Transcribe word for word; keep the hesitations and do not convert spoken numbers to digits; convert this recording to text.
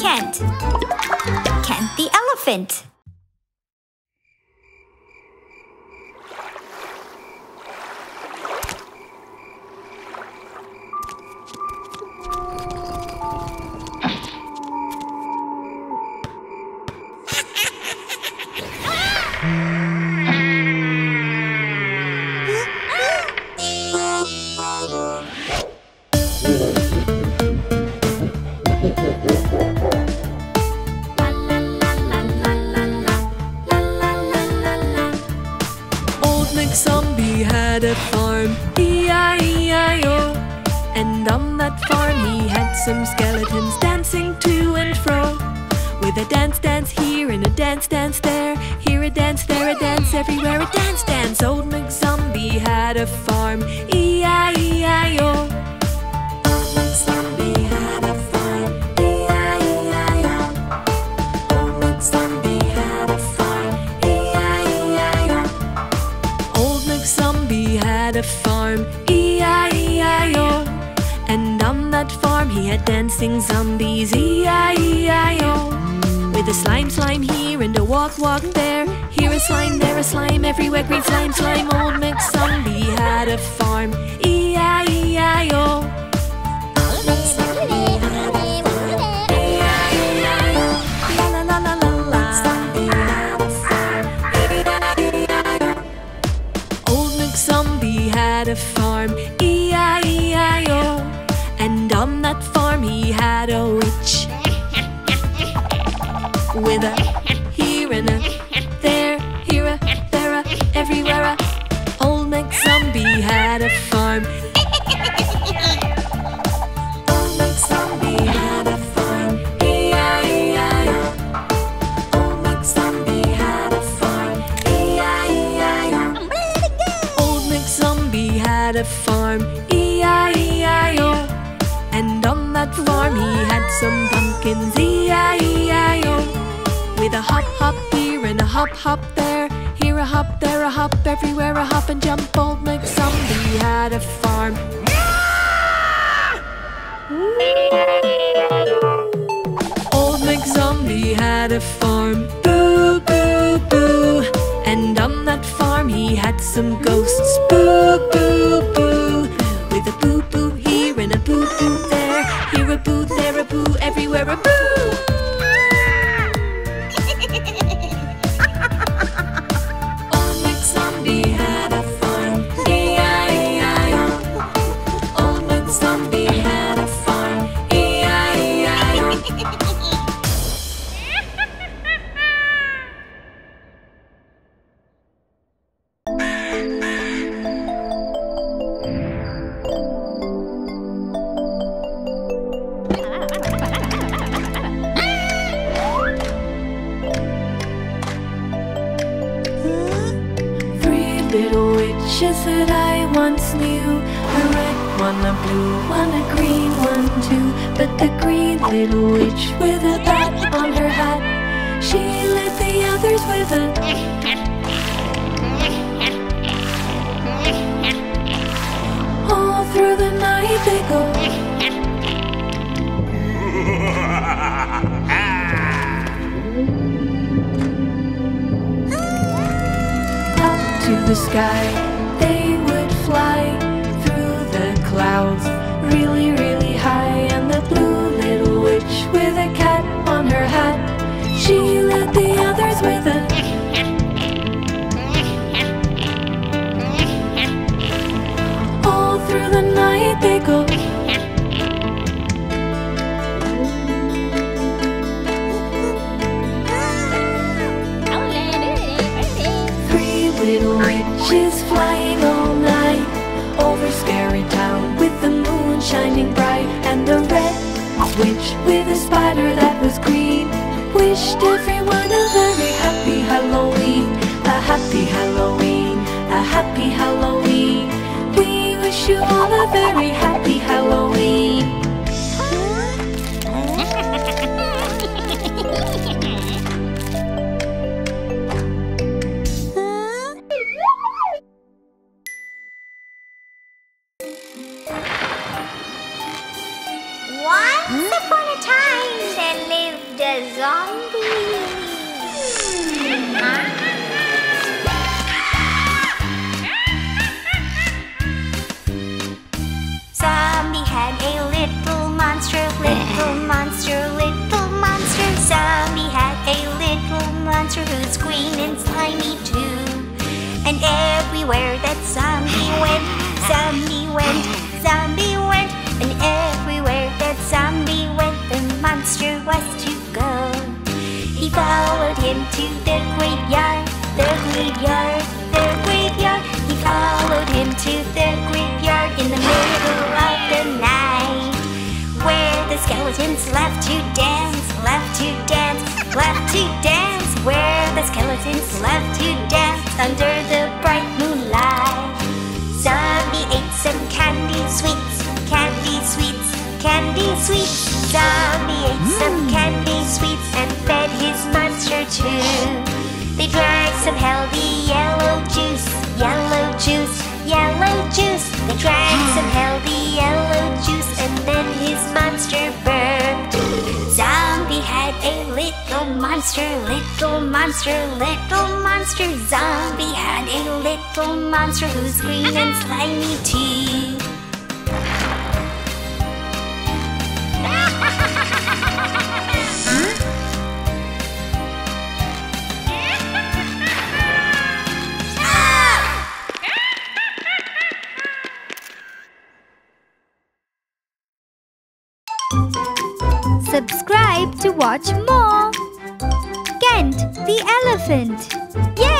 Kent. Kent the Elephant. McZombie had a farm, E I E I O. And on that farm he had some skeletons dancing to and fro. With a dance dance here and a dance dance there, here a dance, there a dance, everywhere a dance dance. Old McZombie had a farm, E I E I O. A farm, E I E I O. And on that farm he had dancing zombies, E I E I O. With a slime slime here and a walk walk there, here a slime, there a slime, everywhere green slime slime. Old McZombie had a farm, E I E I O. Had a farm, E I E I O. And on that farm he had a witch with a here and a there, here a there a everywhere a. Old McZombie had a farm. Old McZombie had a farm, E I E I O. Old McZombie had a farm, E I E I O. Old McZombie had a farm, E I E I O. And on that farm he had some pumpkins, E I E I O. With a hop hop here and a hop hop there, here a hop, there a hop, everywhere a hop and jump. Old McZombie had a farm. Old McZombie had a farm, boo boo boo. And on that farm he had some ghosts, boo boo boo. With a boo boo here and a boo boo there, here a boo, there a boo, everywhere a boo. Old McZombie had a farm, E I E I O. Old McZombie had a farm, E I E I O. Little witches that I once knew, a red one, a blue one, a green one too. But the green little witch with a bat on her hat, she lit the others with a all through the night they go. To the sky they would fly, through the clouds really really high. And the blue little witch with a cat on her hat, she lit the others with a all through the night they go. Little witches flying all night over scary town with the moon shining bright. And the red witch with a spider that was green wished everyone a very happy Halloween, a happy Halloween, a happy Halloween. We wish you all a very happy Halloween. Once upon a time, there lived everywhere that Zombie went, Zombie went, Zombie went, and everywhere that Zombie went, the monster was to go. He followed him to the graveyard, the graveyard, the graveyard. He followed him to the graveyard in the middle of the night, where the skeletons left to dance, left to dance, left to dance, where the skeletons left to dance under the bright moonlight. Zombie ate some candy sweets, candy sweets, candy sweets. Zombie ate mm. some candy sweets and fed his monster too. They tried some healthy yellow juice, yellow juice, yellow juice. They tried some healthy yellow juice and then his monster burped. Zombie had a little monster, little monster, little monster. Zombie had a little monster who's green and slimy too. Subscribe to watch more Kent the Elephant. Yay!